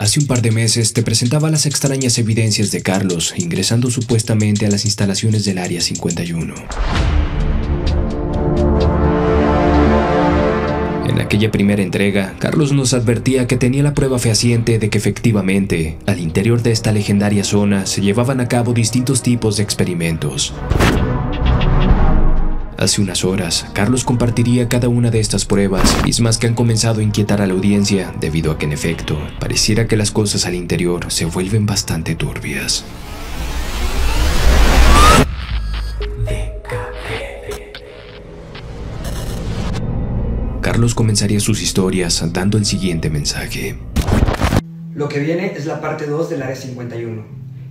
Hace un par de meses te presentaba las extrañas evidencias de Carlos ingresando supuestamente a las instalaciones del Área 51. En aquella primera entrega, Carlos nos advertía que tenía la prueba fehaciente de que efectivamente, al interior de esta legendaria zona se llevaban a cabo distintos tipos de experimentos. Hace unas horas, Carlos compartiría cada una de estas pruebas, mismas que han comenzado a inquietar a la audiencia, debido a que en efecto, pareciera que las cosas al interior se vuelven bastante turbias. Carlos comenzaría sus historias dando el siguiente mensaje. Lo que viene es la parte 2 del Área 51.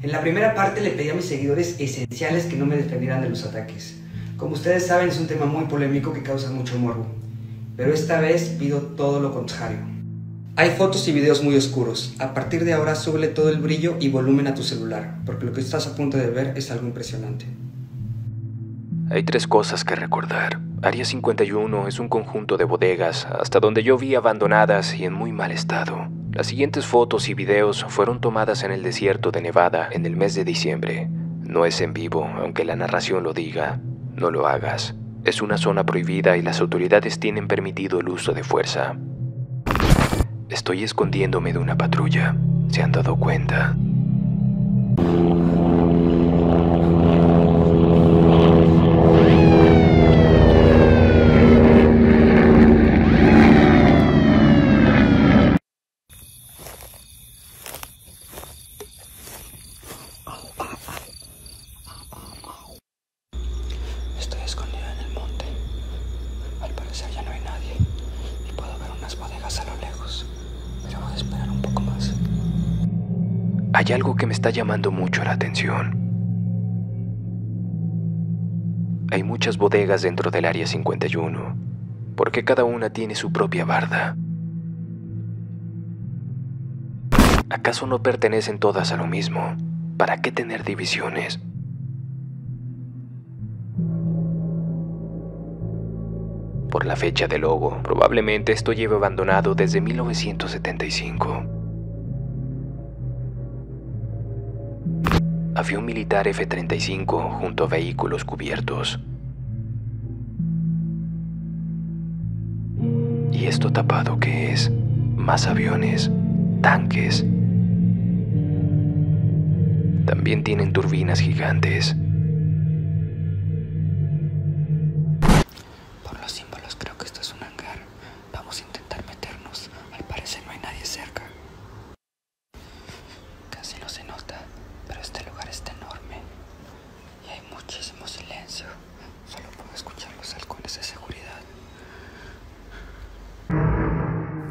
En la primera parte le pedí a mis seguidores esenciales que no me defendieran de los ataques. Como ustedes saben, es un tema muy polémico que causa mucho morbo, pero esta vez pido todo lo contrario. Hay fotos y videos muy oscuros. A partir de ahora, súbele todo el brillo y volumen a tu celular, porque lo que estás a punto de ver es algo impresionante. Hay tres cosas que recordar. Área 51 es un conjunto de bodegas, hasta donde yo vi abandonadas y en muy mal estado. Las siguientes fotos y videos fueron tomadas en el desierto de Nevada en el mes de diciembre. No es en vivo, aunque la narración lo diga. No lo hagas. Es una zona prohibida y las autoridades tienen permitido el uso de fuerza. Estoy escondiéndome de una patrulla. ¿Se han dado cuenta? Hay algo que me está llamando mucho la atención. Hay muchas bodegas dentro del Área 51, porque cada una tiene su propia barda. ¿Acaso no pertenecen todas a lo mismo? ¿Para qué tener divisiones? Por la fecha del logo, probablemente esto lleve abandonado desde 1975. Había un militar F-35 junto a vehículos cubiertos. ¿Y esto tapado qué es? Más aviones, tanques. También tienen turbinas gigantes. Por los símbolos creo que esto es un hangar. Vamos a intentar meternos. Al parecer no hay nadie cerca. Casi no se nota. Pero este lugar está enorme y hay muchísimo silencio. Solo puedo escuchar los halcones de seguridad.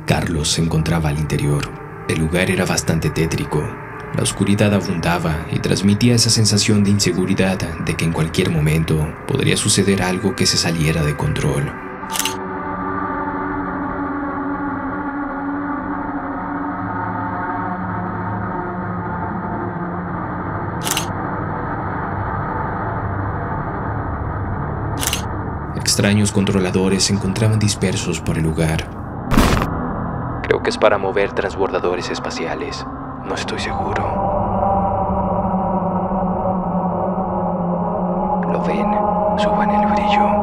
Carlos se encontraba al interior. El lugar era bastante tétrico. La oscuridad abundaba y transmitía esa sensación de inseguridad de que en cualquier momento podría suceder algo que se saliera de control. Extraños controladores se encontraban dispersos por el lugar. Creo que es para mover transbordadores espaciales. No estoy seguro. ¿Lo ven? Suban el brillo.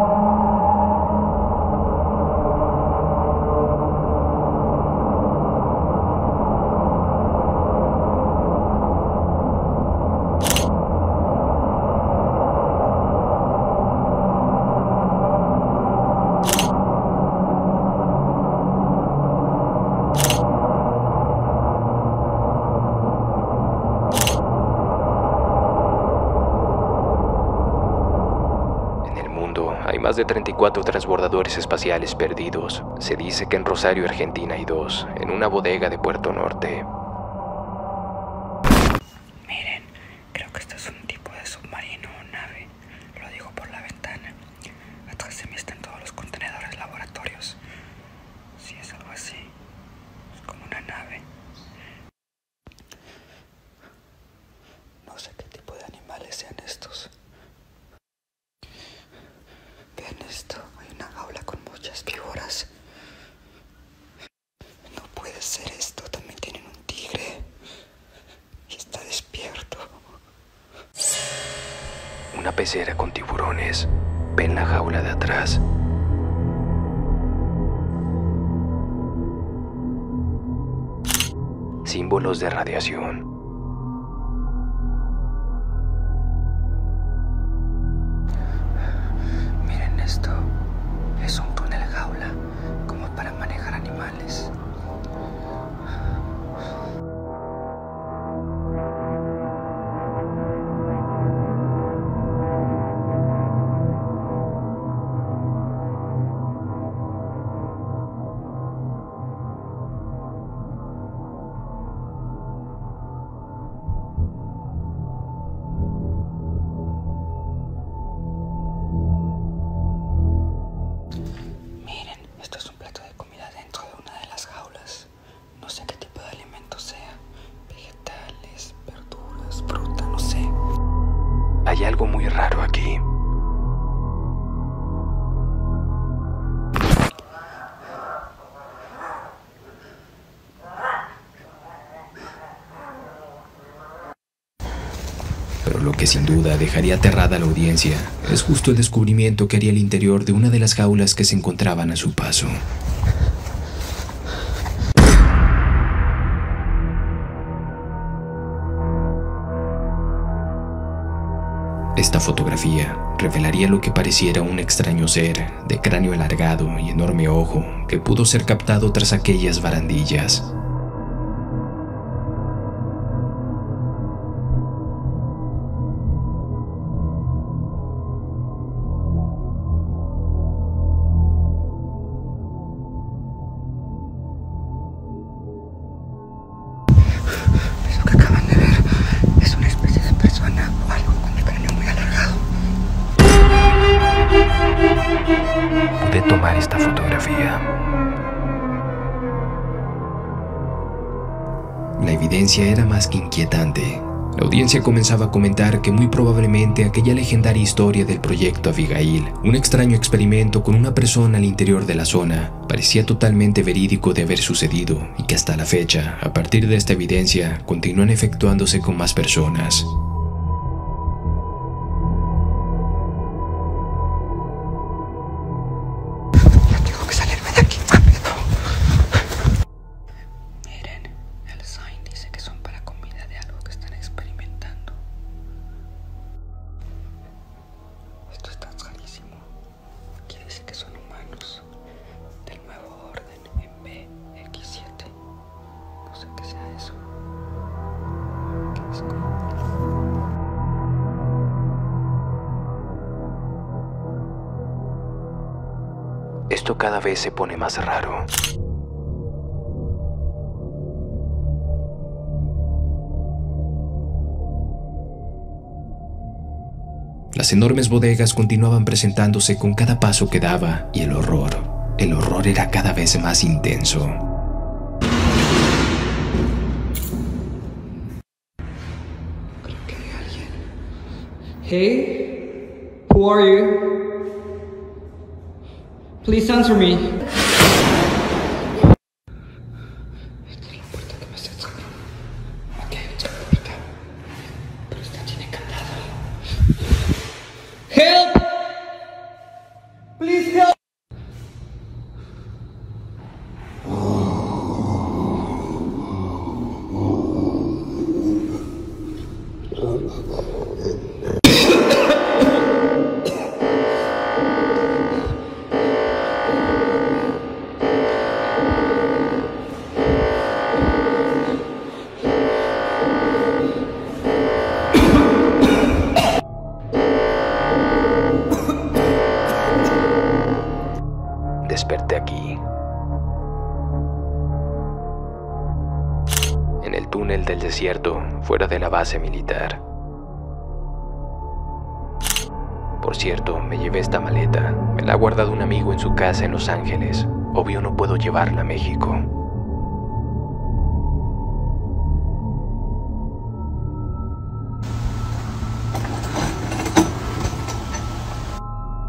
Hay más de 34 transbordadores espaciales perdidos. Se dice que en Rosario, Argentina, hay 2, en una bodega de Puerto Norte. Miren, creo que esto es un tipo de submarino o nave. Lo digo por la ventana. Atrás de mí están todos los contenedores laboratorios. Si es algo así, es como una nave. No sé qué tipo de animales sean estos. En esto hay una jaula con muchas víboras. No puede ser esto, también tienen un tigre. una pecera con tiburones. Ven la jaula de atrás. Símbolos de radiación. Miren esto. Es un túnel jaula, como para manejar animales. Hay algo muy raro aquí. Pero lo que sin duda dejaría aterrada a la audiencia es justo el descubrimiento que haría el interior de una de las jaulas que se encontraban a su paso. Esta fotografía revelaría lo que pareciera un extraño ser de cráneo alargado y enorme ojo que pudo ser captado tras aquellas barandillas. Tomar esta fotografía. La evidencia era más que inquietante. La audiencia comenzaba a comentar que muy probablemente aquella legendaria historia del proyecto Abigail, un extraño experimento con una persona al interior de la zona, parecía totalmente verídico de haber sucedido y que hasta la fecha, a partir de esta evidencia, continúan efectuándose con más personas. Esto cada vez se pone más raro. Las enormes bodegas continuaban presentándose con cada paso que daba, y el horror era cada vez más intenso. Creo que hay alguien. Hey, who are you? Please answer me. Esta es la puerta que me hace cerrar. Ok, esta es la puerta. Pero esta tiene candado. Help! Please help! Desperté aquí, en el túnel del desierto, fuera de la base militar. Por cierto, me llevé esta maleta. Me la ha guardado un amigo en su casa en Los Ángeles. Obvio no puedo llevarla a México.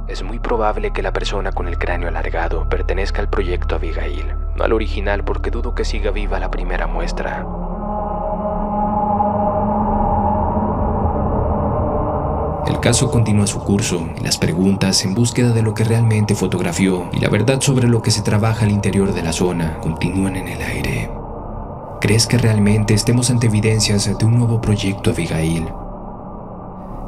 Es muy probable que la persona con el cráneo alargado pertenezca al proyecto Abigail, no al original porque dudo que siga viva la primera muestra. El caso continúa su curso y las preguntas en búsqueda de lo que realmente fotografió y la verdad sobre lo que se trabaja al interior de la zona continúan en el aire. ¿Crees que realmente estemos ante evidencias de un nuevo proyecto Abigail?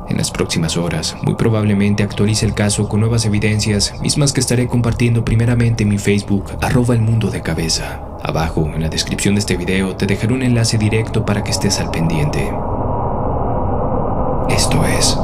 En las próximas horas, muy probablemente actualice el caso con nuevas evidencias, mismas que estaré compartiendo primeramente en mi Facebook, @elmundodecabeza. Abajo, en la descripción de este video, te dejaré un enlace directo para que estés al pendiente. Esto es...